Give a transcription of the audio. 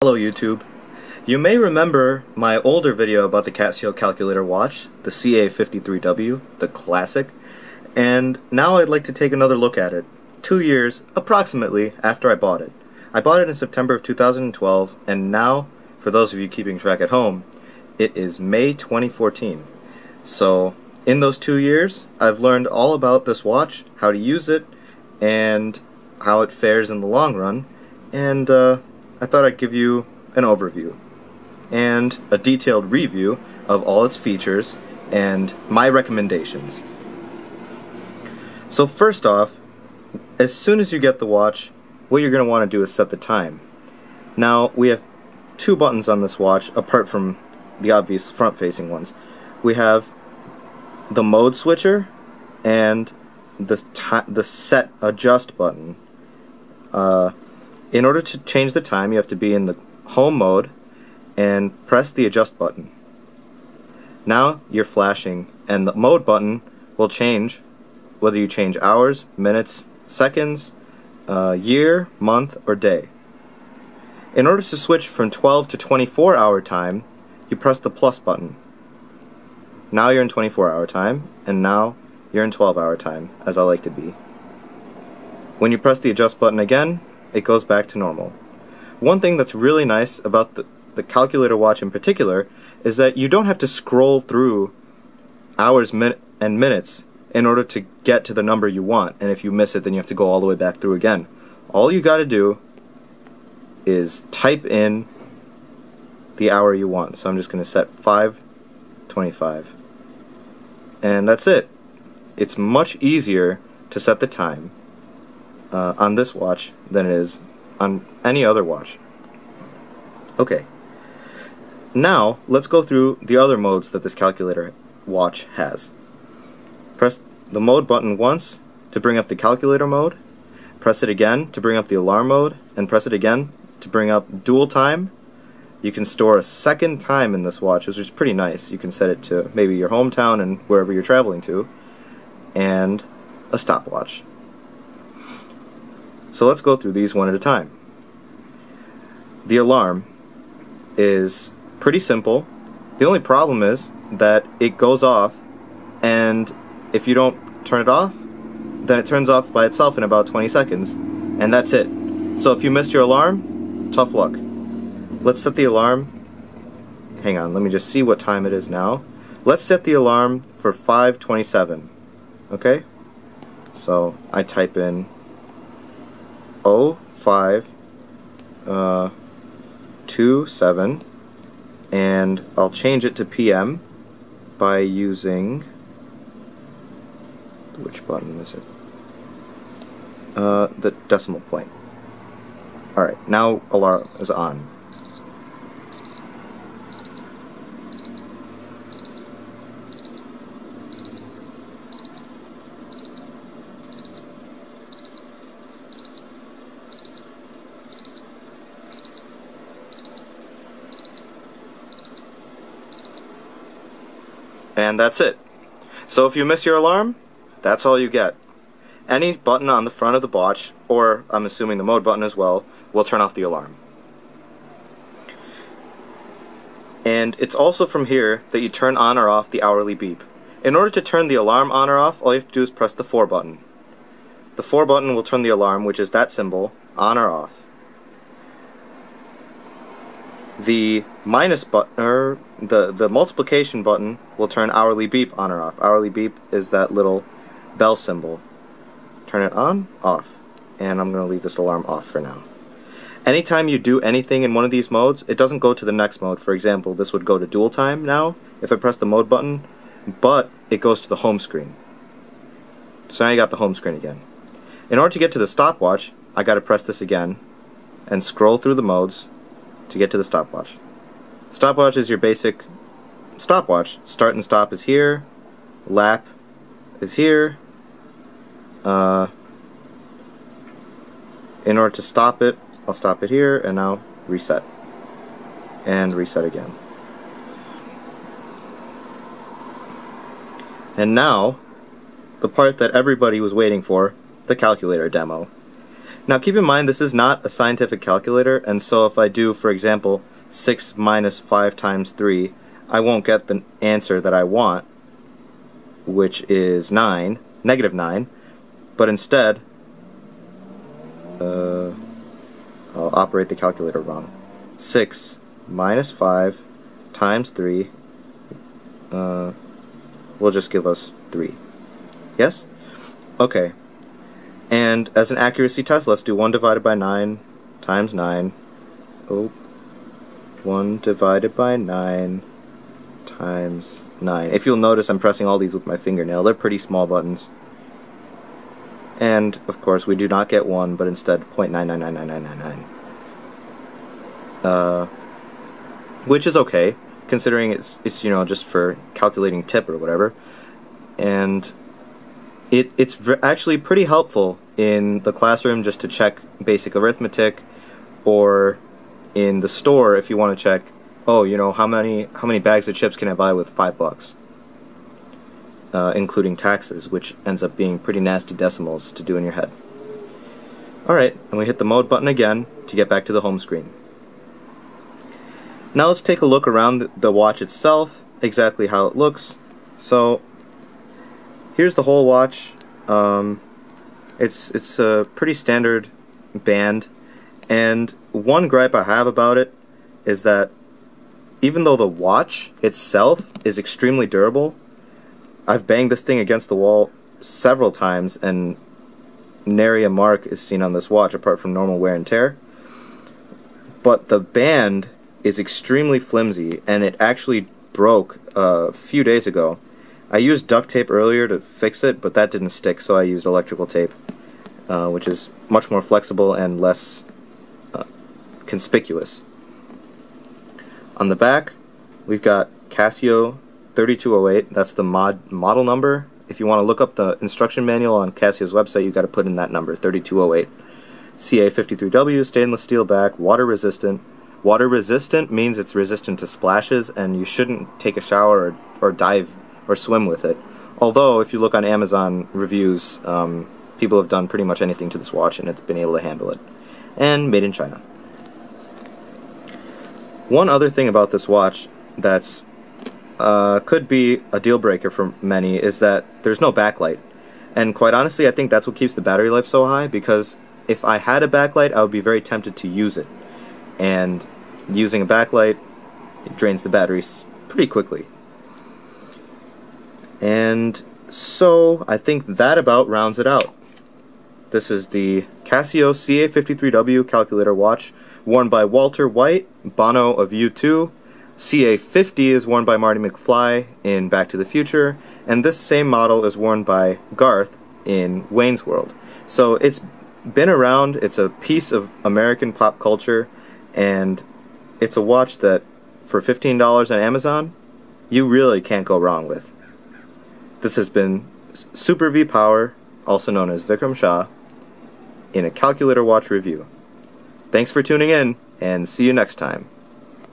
Hello YouTube. You may remember my older video about the Casio calculator watch, the CA53W, the classic, and now I'd like to take another look at it, 2 years approximately after I bought it. I bought it in September of 2012, and now, for those of you keeping track at home, it is May 2014. So, in those 2 years, I've learned all about this watch, how to use it, and how it fares in the long run, and I thought I'd give you an overview and a detailed review of all its features and my recommendations. So first off, as soon as you get the watch, what you're going to want to do is set the time. Now we have two buttons on this watch apart from the obvious front-facing ones. We have the mode switcher and the set adjust button. In order to change the time, you have to be in the home mode and press the adjust button. Now you're flashing, and the mode button will change whether you change hours, minutes, seconds, year, month, or day. In order to switch from 12 to 24 hour time, you press the plus button. Now you're in 24 hour time, and now you're in 12 hour time, as I like to be. When you press the adjust button again, it goes back to normal. One thing that's really nice about the calculator watch in particular is that you don't have to scroll through hours and minutes in order to get to the number you want, and if you miss it then you have to go all the way back through again. All you gotta do is type in the hour you want. So I'm just gonna set 5:25, and that's it. It's much easier to set the time on this watch than it is on any other watch. Okay, now let's go through the other modes that this calculator watch has. Press the mode button once to bring up the calculator mode, press it again to bring up the alarm mode, and press it again to bring up dual time. You can store a second time in this watch, which is pretty nice. You can set it to maybe your hometown and wherever you're traveling to, and a stopwatch. So let's go through these one at a time. The alarm is pretty simple. The only problem is that it goes off, and if you don't turn it off, then it turns off by itself in about 20 seconds, and that's it. So if you missed your alarm, tough luck. Let's set the alarm. Hang on, let me just see what time it is now. Let's set the alarm for 5:27, okay? So I type in 0527, and I'll change it to PM by using, which button is it? The decimal point. Alright, now alarm is on. And that's it. So if you miss your alarm, that's all you get. Any button on the front of the watch, or I'm assuming the mode button as well, will turn off the alarm. And it's also from here that you turn on or off the hourly beep. In order to turn the alarm on or off, all you have to do is press the 4 button. The 4 button will turn the alarm, which is that symbol, on or off. The minus button, or the multiplication button, will turn hourly beep on or off. Hourly beep is that little bell symbol. Turn it on, off. And I'm going to leave this alarm off for now. Anytime you do anything in one of these modes, it doesn't go to the next mode. For example, this would go to dual time now if I press the mode button, but it goes to the home screen. So now you got the home screen again. In order to get to the stopwatch, I got to press this again and scroll through the modes to get to the stopwatch. Stopwatch is your basic stopwatch. Start and stop is here, lap is here. In order to stop it, I'll stop it here, and now reset. And reset again. And now, the part that everybody was waiting for, the calculator demo. Now keep in mind this is not a scientific calculator, and so if I do, for example, 6 minus 5 times 3, I won't get the answer that I want, which is 9, negative 9, but instead I'll operate the calculator wrong. 6 minus 5 times 3 will just give us 3. Yes? Okay. And as an accuracy test, let's do 1 divided by 9 times 9. 1 divided by 9 times 9. If you'll notice, I'm pressing all these with my fingernail. They're pretty small buttons. And, of course, we do not get 1, but instead 0.999999. Which is okay, considering it's you know, just for calculating tip or whatever. And it's actually pretty helpful in the classroom just to check basic arithmetic, or in the store if you want to check, oh, you know, how many bags of chips can I buy with $5, including taxes, which ends up being pretty nasty decimals to do in your head. Alright, and we hit the mode button again to get back to the home screen. Now let's take a look around the watch itself, exactly how it looks. So here's the whole watch. It's a pretty standard band, and one gripe I have about it is that even though the watch itself is extremely durable, I've banged this thing against the wall several times and nary a mark is seen on this watch apart from normal wear and tear. But the band is extremely flimsy, and it actually broke a few days ago. I used duct tape earlier to fix it, but that didn't stick, so I used electrical tape, which is much more flexible and less conspicuous. On the back, we've got Casio 3208. That's the model number. If you want to look up the instruction manual on Casio's website, you've got to put in that number, 3208. CA53W, stainless steel back, water resistant. Water resistant means it's resistant to splashes, and you shouldn't take a shower or dive or swim with it. Although, if you look on Amazon reviews, people have done pretty much anything to this watch and it's been able to handle it. And made in China. One other thing about this watch that's could be a deal breaker for many is that there's no backlight. And quite honestly, I think that's what keeps the battery life so high, because if I had a backlight, I would be very tempted to use it. And using a backlight, it drains the batteries pretty quickly. And so I think that about rounds it out. This is the Casio CA53W calculator watch, worn by Walter White, Bono of U2. CA50 is worn by Marty McFly in Back to the Future, and this same model is worn by Garth in Wayne's World. So it's been around, it's a piece of American pop culture, and it's a watch that for $15 on Amazon, you really can't go wrong with. This has been Super V Power, also known as Vikram Shah, in a calculator watch review. Thanks for tuning in, and see you next time.